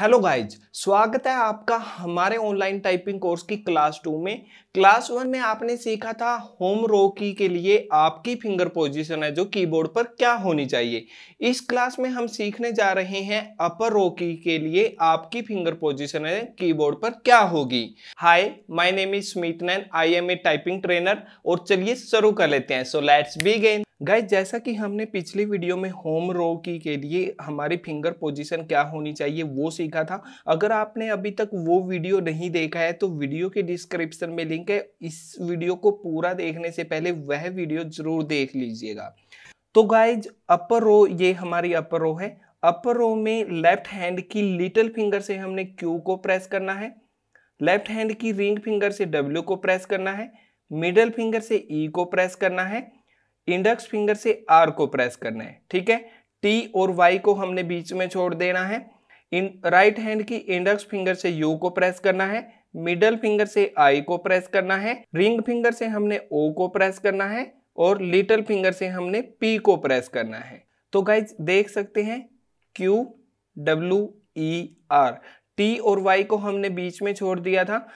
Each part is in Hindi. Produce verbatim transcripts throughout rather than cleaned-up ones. हेलो गाइज, स्वागत है आपका हमारे ऑनलाइन टाइपिंग कोर्स की क्लास टू में। क्लास वन में आपने सीखा था होम रो की के लिए आपकी फिंगर पोजीशन है जो कीबोर्ड पर क्या होनी चाहिए। इस क्लास में हम सीखने जा रहे हैं अपर रो की के लिए आपकी फिंगर पोजीशन है कीबोर्ड पर क्या होगी। Hi, my name is Sumit Nain, I am a typing trainer. और चलिए शुरू कर लेते हैं। So let's begin. गाइज, जैसा कि हमने पिछली वीडियो में होम रो की के लिए हमारी फिंगर पोजीशन क्या होनी चाहिए वो सीखा था। अगर आपने अभी तक वो वीडियो नहीं देखा है तो वीडियो के डिस्क्रिप्शन में लिंक है, इस वीडियो को पूरा देखने से पहले वह वीडियो जरूर देख लीजिएगा। तो गाइज, अपर रो, ये हमारी अपर रो है। अपर रो में लेफ्ट हैंड की लिटिल फिंगर से हमने क्यू को प्रेस करना है, लेफ्ट हैंड की रिंग फिंगर से डब्ल्यू को प्रेस करना है, मिडल फिंगर से ई को प्रेस करना है, इंडेक्स फिंगर से आर को प्रेस करना है। ठीक है, टी और वाई को हमने बीच में छोड़ देना है। इन राइट हैंड की इंडेक्स फिंगर से यू को प्रेस करना है, मिडल फिंगर से आई को प्रेस करना है, रिंग फिंगर से हमने ओ को प्रेस करना है और लिटिल फिंगर से हमने पी को प्रेस करना है। तो गाइज देख सकते हैं Q W E R, T और वाई को हमने बीच में छोड़ दिया था।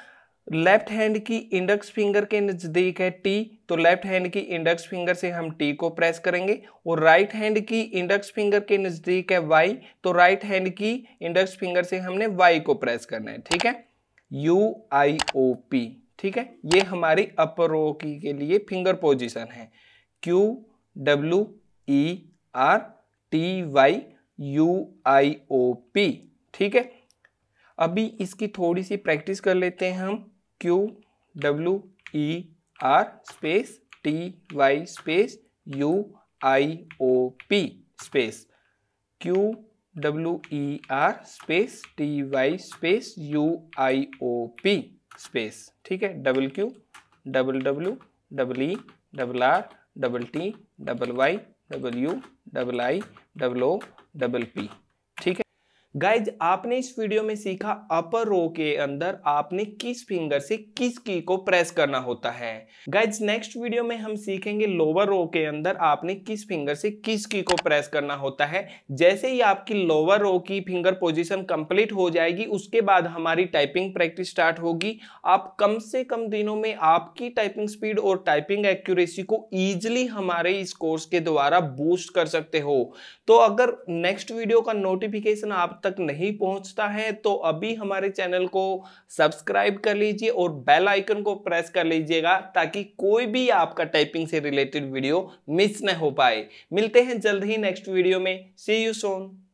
लेफ्ट हैंड की इंडेक्स फिंगर के नज़दीक है टी, तो लेफ्ट हैंड की इंडेक्स फिंगर से हम टी को प्रेस करेंगे और राइट हैंड की इंडेक्स फिंगर के नज़दीक है वाई, तो राइट हैंड की इंडेक्स फिंगर से हमने वाई को प्रेस करना है। ठीक है, यू आई ओ पी। ठीक है, ये हमारी अपर रो की के लिए फिंगर पोजीशन है। Q W E R T Y U I O P. ठीक है, अभी इसकी थोड़ी सी प्रैक्टिस कर लेते हैं हम। Q W E R space T Y space U I O P space Q W E R space T Y space U I O P space. ठीक है, double Q double W double E double R double T double Y double U double I double O double P. ठीक है गाइज, आपने इस वीडियो में सीखा अपर रो के अंदर आपने किस फिंगर से किस की को प्रेस करना होता है। गाइज, नेक्स्ट वीडियो में हम सीखेंगे लोअर रो के अंदर आपने किस फिंगर से किस की को प्रेस करना होता है। जैसे ही आपकी लोअर रो की फिंगर पोजीशन कंप्लीट हो जाएगी उसके बाद हमारी टाइपिंग प्रैक्टिस स्टार्ट होगी। आप कम से कम दिनों में आपकी टाइपिंग स्पीड और टाइपिंग एक्यूरेसी को ईजिली हमारे इस कोर्स के द्वारा बूस्ट कर सकते हो। तो अगर नेक्स्ट वीडियो का नोटिफिकेशन आप तक नहीं पहुंचता है तो अभी हमारे चैनल को सब्सक्राइब कर लीजिए और बेल आइकन को प्रेस कर लीजिएगा ताकि कोई भी आपका टाइपिंग से रिलेटेड वीडियो मिस न हो पाए। मिलते हैं जल्द ही नेक्स्ट वीडियो में। See you Son.